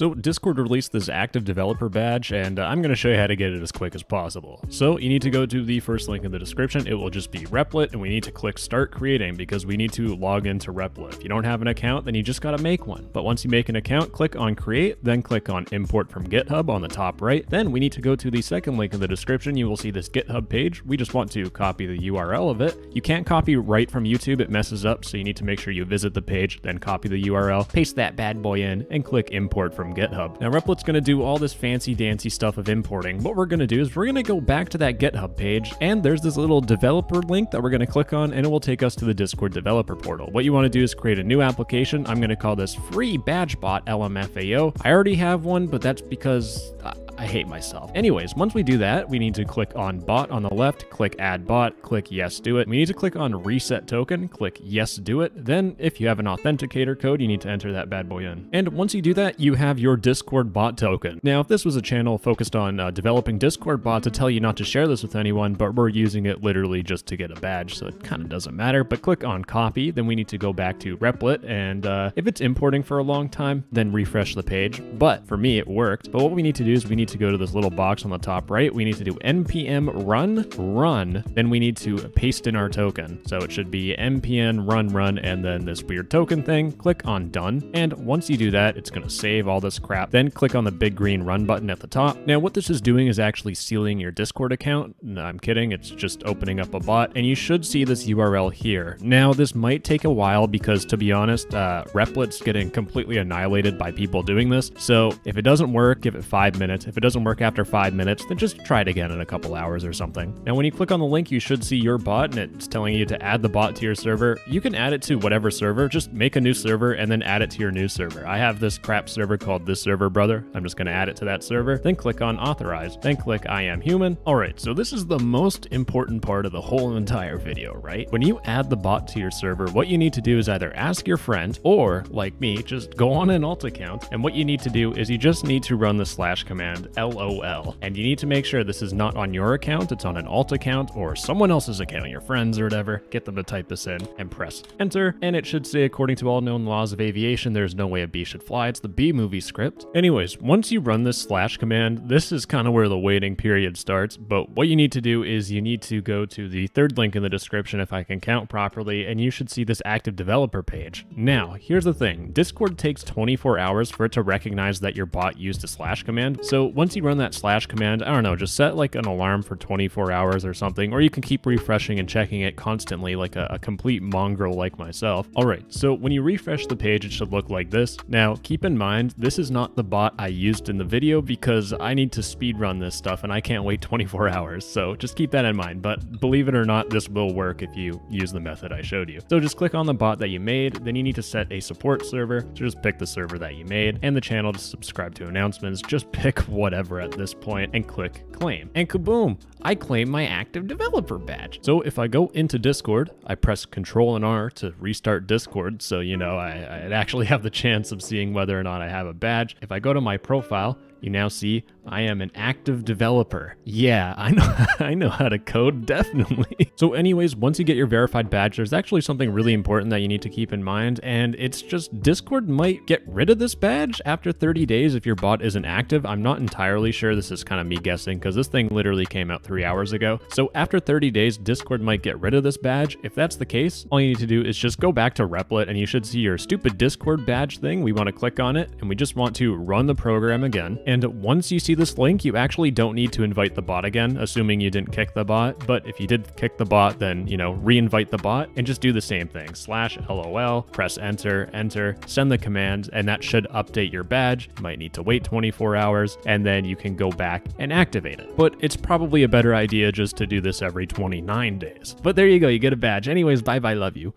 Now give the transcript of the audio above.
So Discord released this Active Developer Badge, and I'm going to show you how to get it as quick as possible. So you need to go to the first link in the description. It will just be Replit, and we need to click Start Creating because we need to log into Replit. If you don't have an account, then you just got to make one. But once you make an account, click on Create, then click on Import from GitHub on the top right. Then we need to go to the second link in the description. You will see this GitHub page. We just want to copy the URL of it. You can't copy right from YouTube. It messes up, so you need to make sure you visit the page, then copy the URL, paste that bad boy in, and click Import from GitHub. Now Replit's going to do all this fancy dancy stuff of importing. What we're going to do is we're going to go back to that GitHub page, and there's this little developer link that we're going to click on, and it will take us to the Discord developer portal. What you want to do is create a new application. I'm going to call this Free BadgeBot LMFAO. I already have one, but that's because I hate myself. Anyways, once we do that, we need to click on Bot on the left, click Add Bot, click Yes Do It. We need to click on Reset Token, click Yes Do It. Then if you have an authenticator code, you need to enter that bad boy in. And once you do that, you have your Discord bot token. Now, if this was a channel focused on developing Discord bots, I'd tell you not to share this with anyone, but we're using it literally just to get a badge, so it kind of doesn't matter. But click on Copy, then we need to go back to Replit, and if it's importing for a long time, then refresh the page. But for me, it worked. But what we need to do is we need to go to this little box on the top right. We need to do npm run, then we need to paste in our token. So it should be npm run, and then this weird token thing. Click on Done. And once you do that, it's going to save all this crap. Then click on the big green run button at the top. Now, what this is doing is actually sealing your Discord account. No, I'm kidding. It's just opening up a bot, and you should see this URL here. Now, this might take a while because, to be honest, Replit's getting completely annihilated by people doing this. So if it doesn't work, give it 5 minutes. If it doesn't work after 5 minutes, then just try it again in a couple hours or something. Now, when you click on the link, you should see your bot, and it's telling you to add the bot to your server. You can add it to whatever server. Just make a new server and then add it to your new server. I have this crap server called This Server Brother. I'm just going to add it to that server. Then click on Authorize. Then click I Am Human. All right, so this is the most important part of the whole entire video, right? When you add the bot to your server, what you need to do is either ask your friend or, like me, just go on an alt account. And what you need to do is you just need to run the / command LOL. And you need to make sure this is not on your account. It's on an alt account or someone else's account, your friends or whatever. Get them to type this in and press enter. And it should say, according to all known laws of aviation, there's no way a bee should fly. It's the Bee Movie script. Anyways, once you run this / command, this is kind of where the waiting period starts. But what you need to do is you need to go to the third link in the description, if I can count properly, and you should see this active developer page. Now, here's the thing. Discord takes 24 hours for it to recognize that your bot used a / command. So once you run that / command, I don't know, just set like an alarm for 24 hours or something, or you can keep refreshing and checking it constantly like a complete mongrel like myself. All right, so when you refresh the page, it should look like this. Now, keep in mind, this is not the bot I used in the video because I need to speedrun this stuff and I can't wait 24 hours. So just keep that in mind, but believe it or not, this will work if you use the method I showed you. So just click on the bot that you made, then you need to set a support server. So just pick the server that you made and the channel to subscribe to announcements. Just pick whatever at this point and click claim. And kaboom, I claim my active developer badge. So if I go into Discord, I press Ctrl and R to restart Discord. So, you know, I actually have the chance of seeing whether or not I have a badge. If I go to my profile, you now see I am an active developer. Yeah, I know how to code, definitely. So anyways, once you get your verified badge, there's actually something really important that you need to keep in mind, and it's just Discord might get rid of this badge after 30 days if your bot isn't active. I'm not entirely sure. This is kind of me guessing because this thing literally came out 3 hours ago. So after 30 days, Discord might get rid of this badge. If that's the case, all you need to do is just go back to Replit and you should see your stupid Discord badge thing. We want to click on it and we just want to run the program again. And once you see this link, you actually don't need to invite the bot again, assuming you didn't kick the bot. But if you did kick the bot, then, you know, reinvite the bot and just do the same thing. / LOL, press enter, send the command, and that should update your badge. You might need to wait 24 hours, and then you can go back and activate it. But it's probably a better idea just to do this every 29 days. But there you go, you get a badge. Anyways, bye bye, love you.